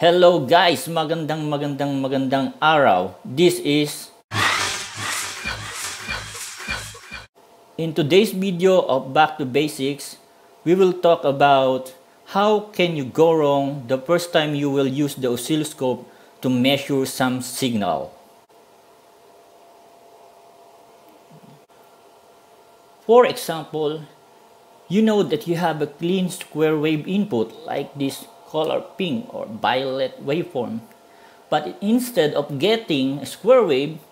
Hello guys! Magandang araw. This is... In today's video of Back to Basics, we will talk about how can you go wrong the first time you will use the oscilloscope to measure some signal. For example, you know that you have a clean square wave input like this color pink or violet waveform, but instead of getting a square wave,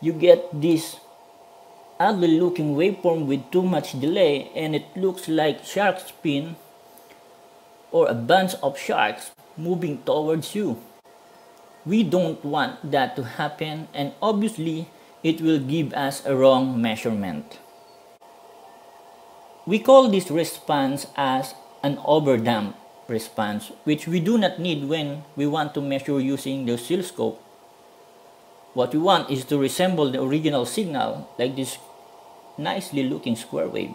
you get this ugly looking waveform with too much delay, and it looks like shark's fin or a bunch of sharks moving towards you. We don't want that to happen, and obviously it will give us a wrong measurement. We call this response as an overdamp response, which we do not need when we want to measure using the oscilloscope. What we want is to resemble the original signal, like this nicely looking square wave.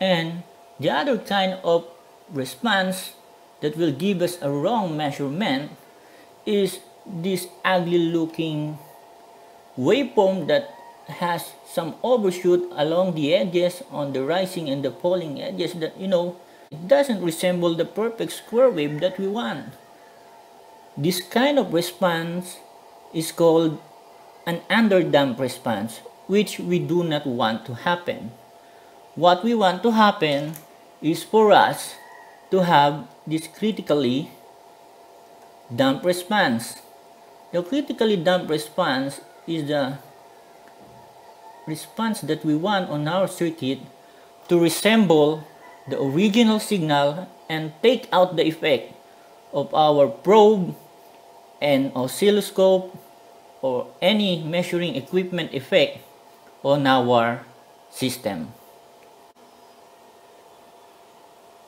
And the other kind of response that will give us a wrong measurement is this ugly looking waveform that has some overshoot along the edges, on the rising and the falling edges, that it doesn't resemble the perfect square wave that we want. This kind of response is called an underdamp response, which we do not want to happen. What we want to happen is for us to have this critically damp response. The critically damp response is the response that we want on our circuit to resemble the original signal and take out the effect of our probe and oscilloscope or any measuring equipment effect on our system.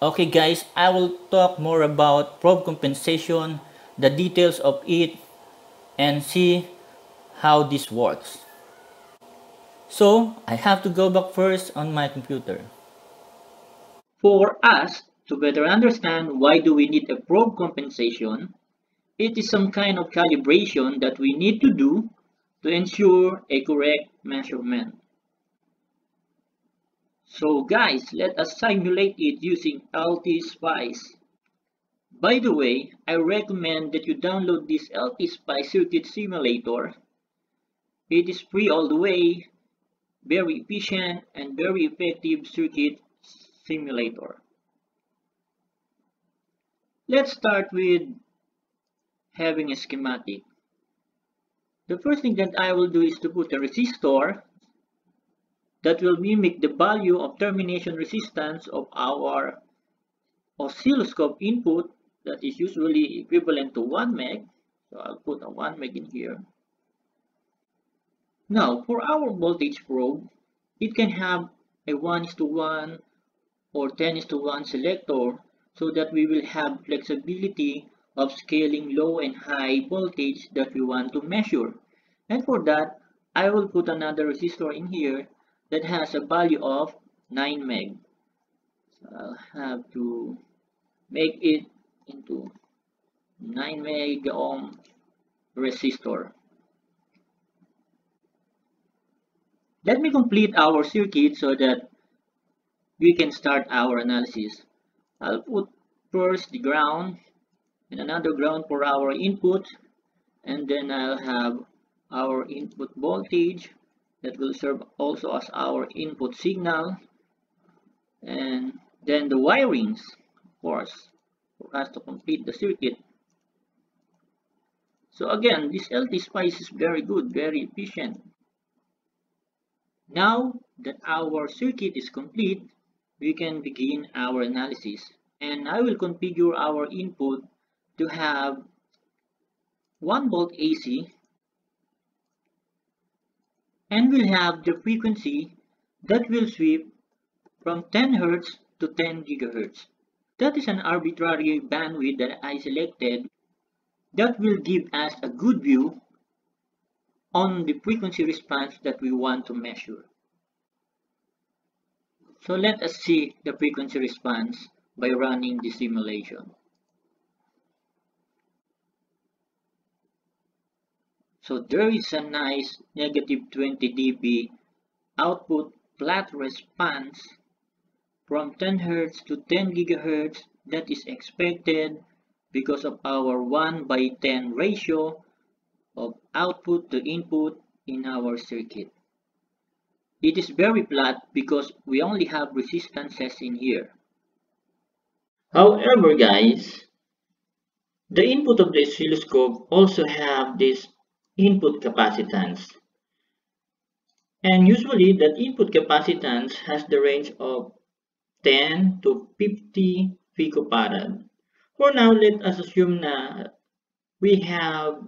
Okay guys, I will talk more about probe compensation, the details of it, and see how this works. So, I have to go back first on my computer. For us to better understand why do we need a probe compensation, it is some kind of calibration that we need to do to ensure a correct measurement. So guys, let us simulate it using LTSpice. By the way, I recommend that you download this LTSpice circuit simulator. It is free all the way. Very efficient and very effective circuit simulator. Let's start with having a schematic. The first thing that I will do is to put a resistor that will mimic the value of termination resistance of our oscilloscope input that is usually equivalent to 1 meg. So I'll put a 1 meg in here. Now, for our voltage probe, it can have a 1:1 or 10:1 selector so that we will have flexibility of scaling low and high voltage that we want to measure. And for that, I will put another resistor in here that has a value of 9 meg. So I'll have to make it into 9 meg ohm resistor. Let me complete our circuit so that we can start our analysis. I'll put first the ground and another ground for our input, and then I'll have our input voltage that will serve also as our input signal, and then the wirings, of course, for us to complete the circuit. So again, this LTSpice is very good, very efficient. Now that our circuit is complete, we can begin our analysis, and I will configure our input to have 1 volt AC, and we'll have the frequency that will sweep from 10 Hz to 10 GHz. That is an arbitrary bandwidth that I selected that will give us a good view on the frequency response that we want to measure. So let us see the frequency response by running the simulation. So there is a nice negative 20 dB output flat response from 10 Hz to 10 GHz that is expected because of our 1/10 ratio of output to input in our circuit. It is very flat because we only have resistances in here. However guys, the input of the oscilloscope also have this input capacitance. And usually that input capacitance has the range of 10 to 50 picofarad. For now, let us assume that we have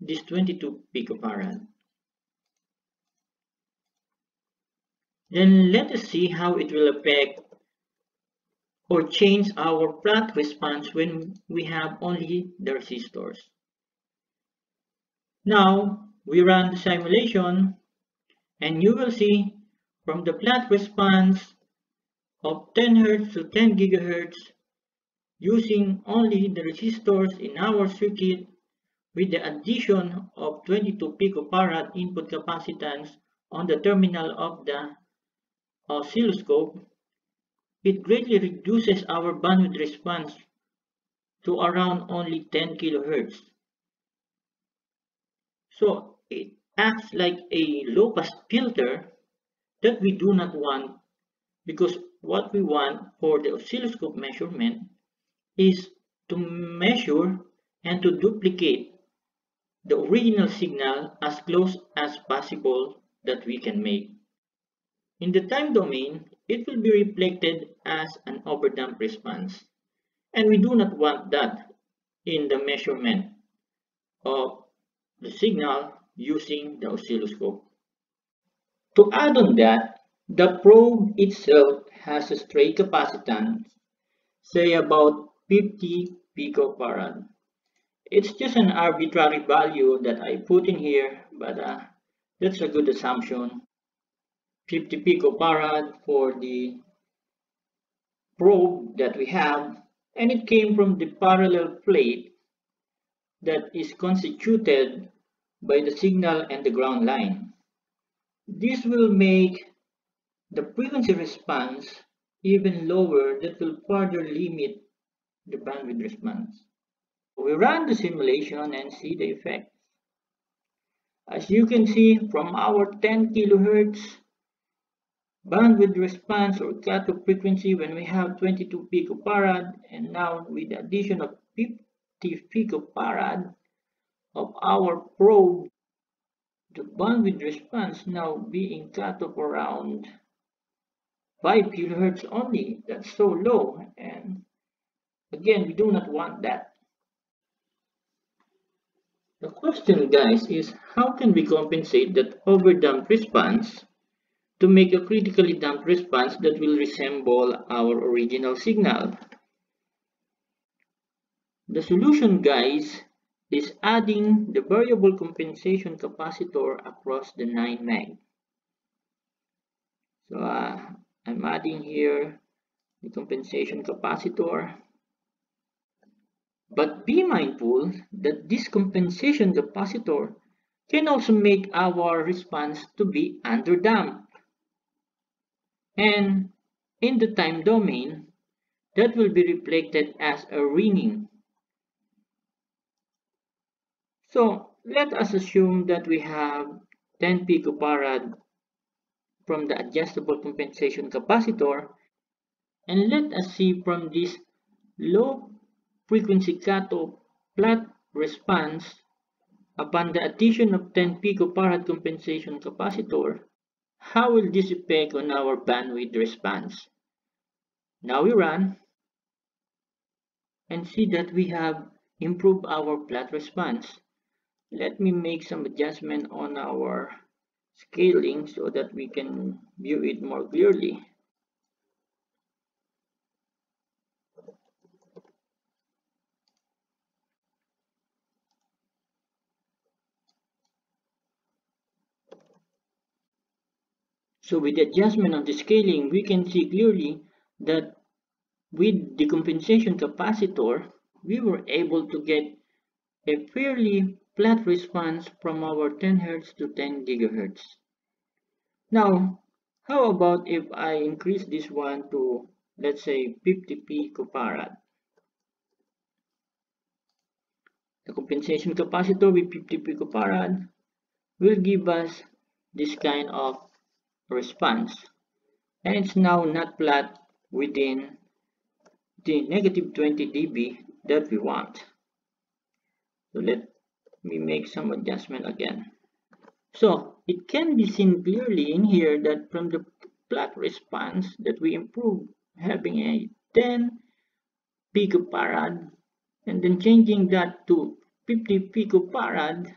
this 22 picofarad. Then let us see how it will affect or change our flat response when we have only the resistors. Now we run the simulation and you will see from the flat response of 10 Hz to 10 GHz using only the resistors in our circuit with the addition of 22 picofarad input capacitance on the terminal of the oscilloscope, it greatly reduces our bandwidth response to around only 10 kHz. So it acts like a low-pass filter that we do not want, because what we want for the oscilloscope measurement is to measure and to duplicate the original signal as close as possible that we can make. In the time domain, it will be reflected as an overdamped response, and we do not want that in the measurement of the signal using the oscilloscope. To add on that, the probe itself has a stray capacitance, say about 50 picofarad. It's just an arbitrary value that I put in here, but that's a good assumption. 50 picofarad for the probe that we have, and it came from the parallel plate that is constituted by the signal and the ground line. This will make the frequency response even lower, that will further limit the bandwidth response. We run the simulation and see the effect. As you can see, from our 10 kHz bandwidth response or cutoff frequency when we have 22 picofarad, and now with the addition of 50 picofarad of our probe, the bandwidth response now being cut off around 5 kHz only. That's so low, and again we do not want that. The question guys is, how can we compensate that overdamped response to make a critically damped response that will resemble our original signal? The solution guys is adding the variable compensation capacitor across the 9 mag. So I'm adding here the compensation capacitor. But be mindful that this compensation capacitor can also make our response to be underdamped. And in the time domain, that will be reflected as a ringing. So let us assume that we have 10 picofarad from the adjustable compensation capacitor, and let us see from this low frequency cutoff flat response upon the addition of 10 picofarad compensation capacitor, how will this affect on our bandwidth response? Now we run and see that we have improved our flat response. Let me make some adjustment on our scaling so that we can view it more clearly. So with the adjustment of the scaling, we can see clearly that with the compensation capacitor, we were able to get a fairly flat response from our 10 Hz to 10 GHz. Now, how about if I increase this one to, let's say, 50 picofarad? The compensation capacitor with 50 picofarad will give us this kind of response. And it's now not flat within the negative 20 dB that we want. So let me make some adjustment again. So it can be seen clearly in here that from the flat response that we improve having a 10 picofarad and then changing that to 50 picofarad,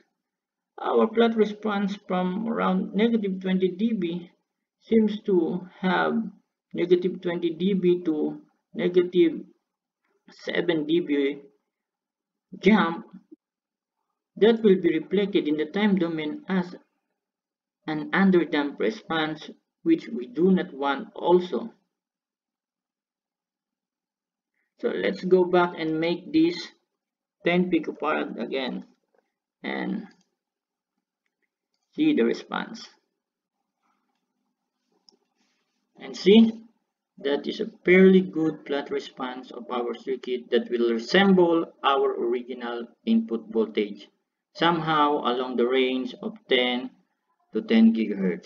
our flat response from around negative 20 dB seems to have negative 20 dB to negative 7 dB jump that will be reflected in the time domain as an underdamped response, which we do not want also. So let's go back and make this 10 picofarad again and see the response. And see, that is a fairly good flat response of our circuit that will resemble our original input voltage, somehow along the range of 10 to 10 GHz.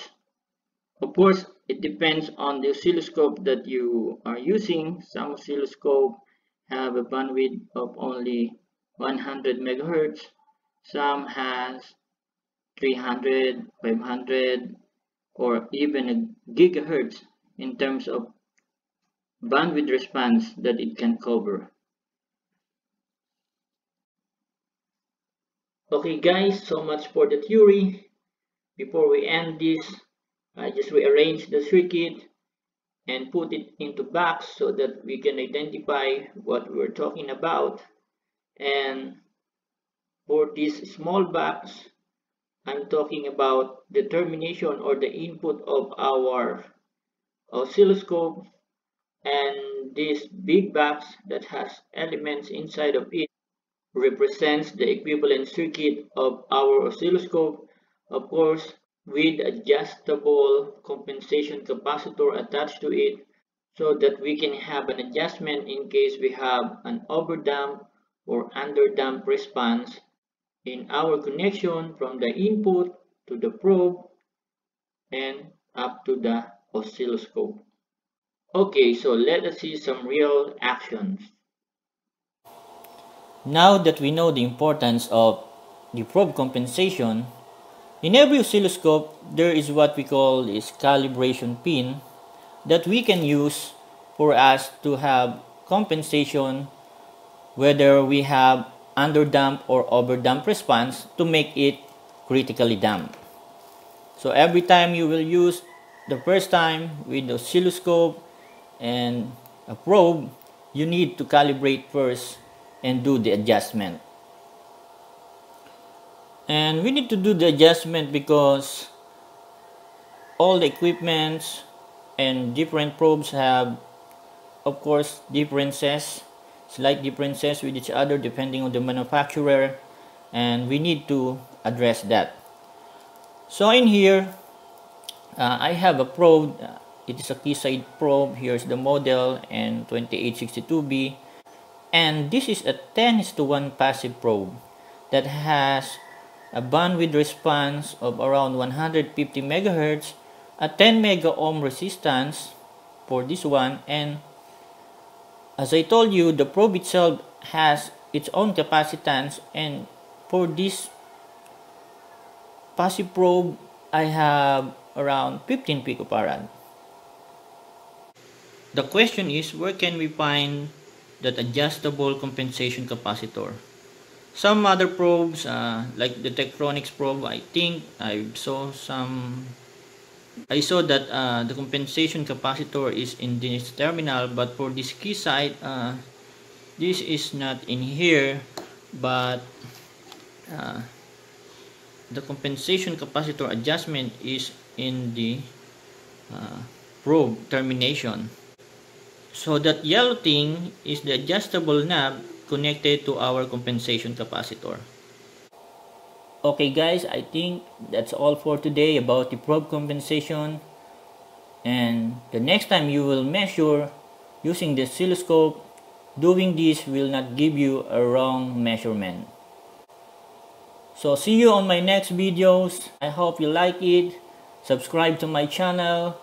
Of course, it depends on the oscilloscope that you are using. Some oscilloscope have a bandwidth of only 100 MHz, some has 300, 500, or even a gigahertz in terms of bandwidth response that it can cover. Okay guys, so much for the theory. Before we end this, I just rearrange the circuit and put it into box so that we can identify what we're talking about. And for this small box, I'm talking about the termination or the input of our oscilloscope, and this big box that has elements inside of it represents the equivalent circuit of our oscilloscope, of course, with adjustable compensation capacitor attached to it so that we can have an adjustment in case we have an overdamp or underdamp response in our connection from the input to the probe and up to the oscilloscope. Okay, so let us see some real actions. Now that we know the importance of the probe compensation, in every oscilloscope, there is what we call this calibration pin that we can use for us to have compensation whether we have underdamp or overdamp response to make it critically damp. So every time you will use the first time with the oscilloscope and a probe, you need to calibrate first and do the adjustment. And we need to do the adjustment because all the equipments and different probes have, of course, differences, slight differences with each other depending on the manufacturer, and we need to address that. So in here, I have a probe. It is a Keysight probe. Here's the model and 2862B, and this is a 10:1 passive probe that has a bandwidth response of around 150 MHz, a 10 mega ohm resistance for this one, and as I told you, the probe itself has its own capacitance, and for this passive probe I have around 15 picofarad. The question is, where can we find that adjustable compensation capacitor? Some other probes, like the Tektronix probe, I think I saw that the compensation capacitor is in this terminal, but for this Keysight, this is not in here, but the compensation capacitor adjustment is in the probe termination. So that yellow thing is the adjustable knob connected to our compensation capacitor. Okay guys, I think that's all for today about the probe compensation, and the next time you will measure using the oscilloscope, doing this will not give you a wrong measurement. So see you on my next videos. I hope you like it. Subscribe to my channel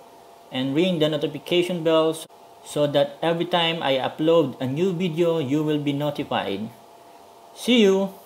and ring the notification bells so that every time I upload a new video you will be notified. See you!